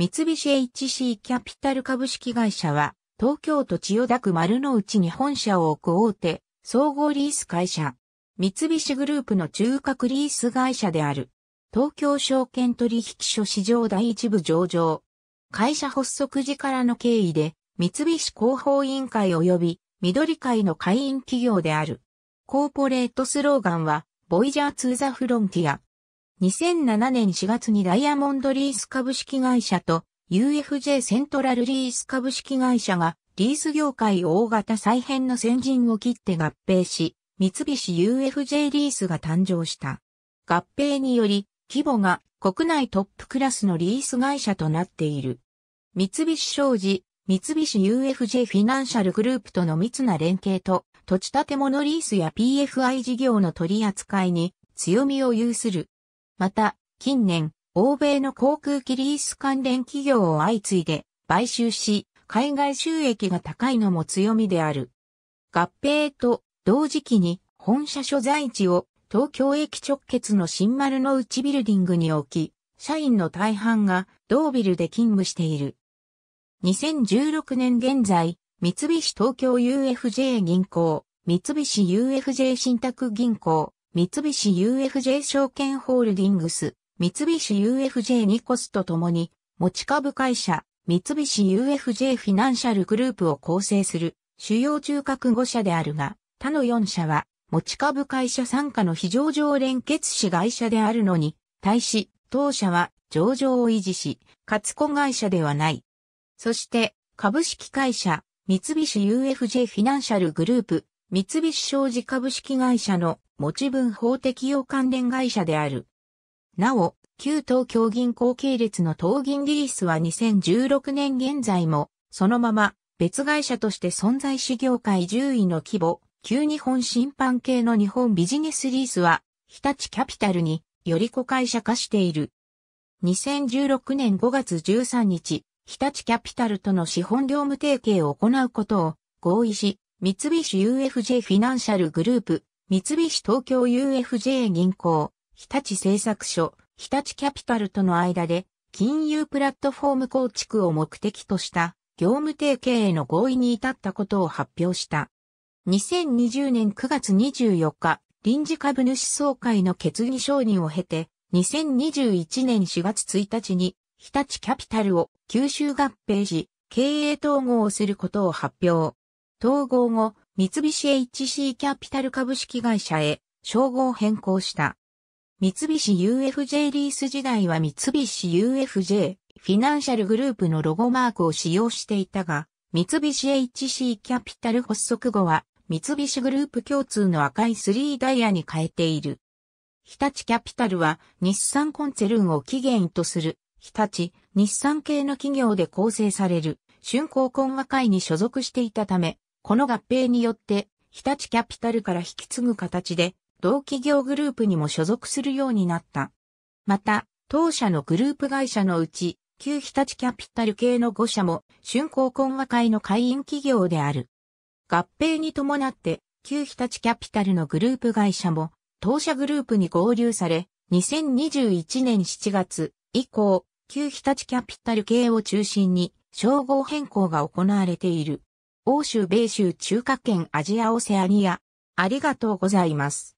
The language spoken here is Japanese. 三菱 HC キャピタル株式会社は、東京都千代田区丸の内に本社を置く大手、総合リース会社。三菱グループの中核リース会社である。東京証券取引所市場第一部上場。会社発足時からの経緯で、三菱広報委員会及び緑会の会員企業である。コーポレートスローガンは、Voyager to the Frontier。2007年4月にダイヤモンドリース株式会社と UFJ セントラルリース株式会社がリース業界大型再編の先陣を切って合併し、三菱 UFJ リースが誕生した。合併により規模が国内トップクラスのリース会社となっている。三菱商事、三菱 UFJ フィナンシャルグループとの密な連携と土地建物リースや PFI 事業の取り扱いに強みを有する。また、近年、欧米の航空機リース関連企業を相次いで買収し、海外収益が高いのも強みである。合併と同時期に本社所在地を東京駅直結の新丸の内ビルディングに置き、社員の大半が同ビルで勤務している。2016年現在、三菱東京 UFJ 銀行、三菱 UFJ 信託銀行、三菱 UFJ 証券ホールディングス、三菱 UFJ ニコスと共に、持ち株会社、三菱 UFJ フィナンシャルグループを構成する、主要中核5社であるが、他の4社は、持ち株会社傘下の非上場連結子会社であるのに、対し、当社は上場を維持し、かつ子会社ではない。そして、株式会社、三菱 UFJ フィナンシャルグループ、三菱商事株式会社の持ち分法適用関連会社である。なお、旧東京銀行系列の東銀リースは2016年現在も、そのまま別会社として存在し業界10位の規模、旧日本信販系の日本ビジネスリースは、日立キャピタルにより子会社化している。2016年5月13日、日立キャピタルとの資本業務提携を行うことを合意し、三菱 UFJ フィナンシャルグループ、三菱東京 UFJ 銀行、日立製作所、日立キャピタルとの間で、金融プラットフォーム構築を目的とした、業務提携への合意に至ったことを発表した。2020年9月24日、臨時株主総会の決議承認を経て、2021年4月1日に、日立キャピタルを吸収合併し、経営統合をすることを発表。統合後、三菱 HC キャピタル株式会社へ称号変更した。三菱 UFJ リース時代は三菱 UFJ フィナンシャルグループのロゴマークを使用していたが、三菱 HC キャピタル発足後は三菱グループ共通の赤い3ダイヤに変えている。日立キャピタルは日産コンツェルンを起源とする日立、日産系の企業で構成される春光懇話会に所属していたため、この合併によって、日立キャピタルから引き継ぐ形で、同企業グループにも所属するようになった。また、当社のグループ会社のうち、旧日立キャピタル系の5社も、春光懇話会の会員企業である。合併に伴って、旧日立キャピタルのグループ会社も、当社グループに合流され、2021年7月以降、旧日立キャピタル系を中心に、称号変更が行われている。欧州、米州、中華圏、アジア、オセアニア。ありがとうございます。